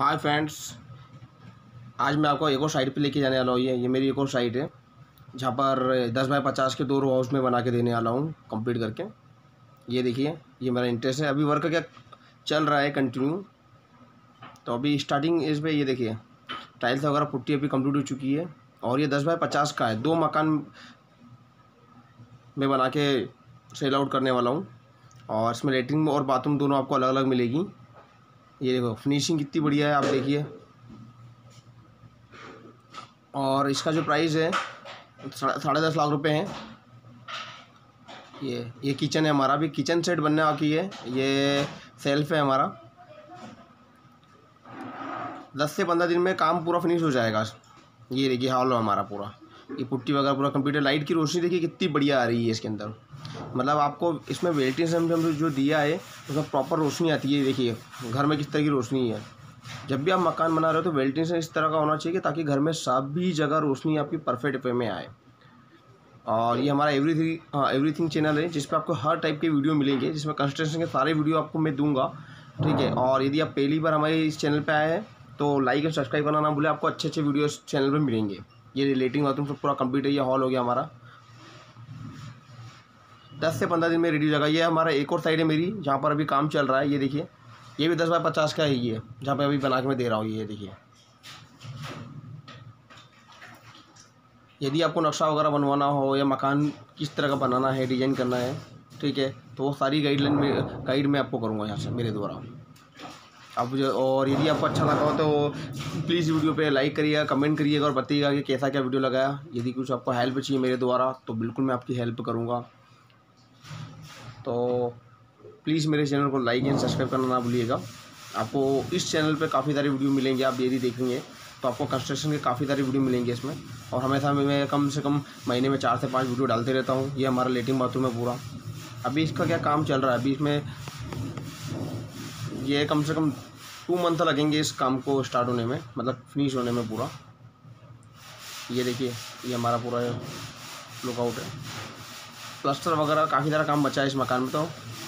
Hi friends, आज मैं आपको एक और साइड पे लेके जाने वाला हूँ। ये मेरी एक और साइड है जहाँ पर 10 बाय 50 के 2 रो हाउस में बना के देने वाला हूँ कंप्लीट करके। ये देखिए, ये मेरा इंटरेस्ट है। अभी वर्क क्या चल रहा है कंटिन्यू, तो अभी स्टार्टिंग इस पर ये देखिए टाइल्स वगैरह पुट्टी अभी कम्प्लीट हो चुकी है। और ये 10 बाय 50 का है, 2 मकान में बना के सेल आउट करने वाला हूँ। और इसमें लेटरिन और बाथरूम दोनों आपको अलग अलग मिलेगी। ये देखो फिनिशिंग कितनी बढ़िया है, आप देखिए। और इसका जो प्राइस है 10.5 लाख रुपए है। ये किचन है हमारा, अभी किचन सेट बनने बाकी है। ये सेल्फ है हमारा, 10 से 15 दिन में काम पूरा फिनिश हो जाएगा। ये देखिए हॉल है हमारा पूरा, ये पुट्टी वगैरह पूरा कंप्यूटर। लाइट की रोशनी देखिए कितनी बढ़िया आ रही है इसके अंदर। मतलब आपको इसमें वेल्टिंग सिस्टम जो दिया है उसमें प्रॉपर रोशनी आती है। देखिए घर में किस तरह की रोशनी है। जब भी आप मकान बना रहे हो तो वेल्टिंग सिस्टम इस तरह का होना चाहिए ताकि घर में सभी जगह रोशनी आपकी परफेक्ट वे में आए। और ये हमारा एवरीथिंग चैनल है जिस पर आपको हर टाइप के वीडियो मिलेंगे, जिसमें कंस्ट्रक्शन के सारे वीडियो आपको मैं दूंगा, ठीक है। और यदि आप पहली बार हमारे इस चैनल पर आए हैं तो लाइक और सब्सक्राइब करना ना भूलें। आपको अच्छे अच्छे वीडियो इस चैनल पर मिलेंगे। ये लेटरिन बाथरूम सब पूरा कंप्लीट है। ये हॉल हो गया हमारा, 10 से 15 दिन में रेडी हो जाएगा। ये हमारा एक और साइड है मेरी जहाँ पर अभी काम चल रहा है। ये देखिए, ये भी 10 बाय 50 का है। ये जहाँ पर अभी बना के मैं दे रहा हूँ, ये देखिए। यदि आपको नक्शा वगैरह बनवाना हो या मकान किस तरह का बनाना है, डिजाइन करना है, ठीक है, तो वो सारी गाइडलाइन में गाइड मैं आपको करूँगा यहाँ से मेरे द्वारा आप। और यदि आपको अच्छा लगा हो तो प्लीज़ वीडियो पे लाइक करिएगा, कमेंट करिएगा और बताइएगा कि कैसा क्या वीडियो लगाया। यदि कुछ आपको हेल्प चाहिए मेरे द्वारा तो बिल्कुल मैं आपकी हेल्प करूँगा। तो प्लीज़ मेरे चैनल को लाइक एंड सब्सक्राइब करना ना भूलिएगा। आपको इस चैनल पे काफ़ी सारे वीडियो मिलेंगे। आप यदि देखेंगे तो आपको कंस्ट्रक्शन के काफ़ी सारे वीडियो मिलेंगे इसमें। और हमेशा मैं कम से कम महीने में 4 से 5 वीडियो डालते रहता हूँ। ये हमारा लेटरिन बाथरूम है पूरा। अभी इसका क्या काम चल रहा है, अभी इसमें ये कम से कम 2 मंथ लगेंगे इस काम को स्टार्ट होने में, मतलब फिनिश होने में पूरा। ये देखिए, ये हमारा पूरा लुकआउट है। प्लास्टर वगैरह काफ़ी सारा काम बचा है इस मकान में, तो